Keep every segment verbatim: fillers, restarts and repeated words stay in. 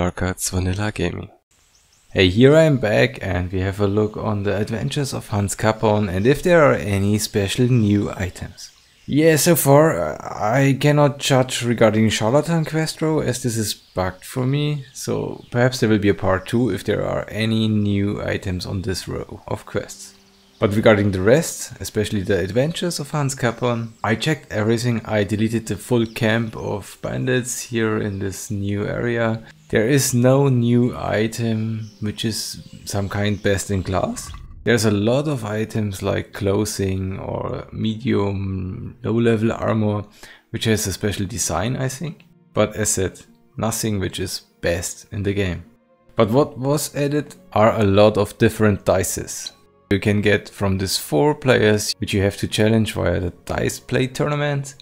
Larcath's Vanilla Gaming. Hey, here I am back and we have a look on the adventures of Hans Capon and if there are any special new items. Yeah, so far I cannot judge regarding Charlatan Quest Row as this is bugged for me, so perhaps there will be a part two if there are any new items on this row of quests. But regarding the rest, especially the adventures of Hans Capon, I checked everything. I deleted the full camp of bandits here in this new area. There is no new item, which is some kind best in class. There's a lot of items like clothing or medium low level armor, which has a special design, I think. But as said, nothing which is best in the game. But what was added are a lot of different dices. You can get from these four players, which you have to challenge via the dice play tournament.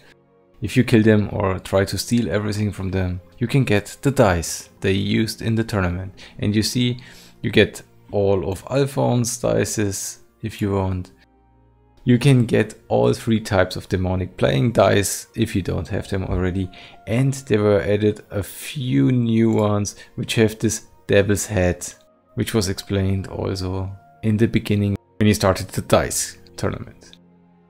If you kill them or try to steal everything from them, you can get the dice they used in the tournament. And you see, you get all of Alphonse dices if you want. You can get all three types of demonic playing dice if you don't have them already. And there were added a few new ones which have this devil's head, which was explained also in the beginning when you started the dice tournament.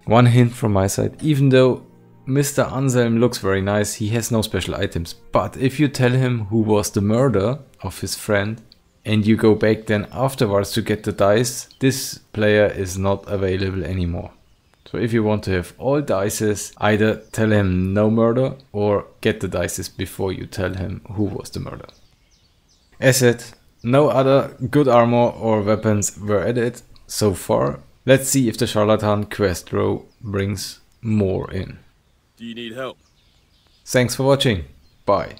One hint from my side, even though Mister Anselm looks very nice, he has no special items, but if you tell him who was the murderer of his friend and you go back then afterwards to get the dice, this player is not available anymore. So if you want to have all dices, either tell him no murder or get the dices before you tell him who was the murderer. As said, no other good armor or weapons were added so far. Let's see if the Charlatan quest row brings more in. Do you need help? Thanks for watching. Bye.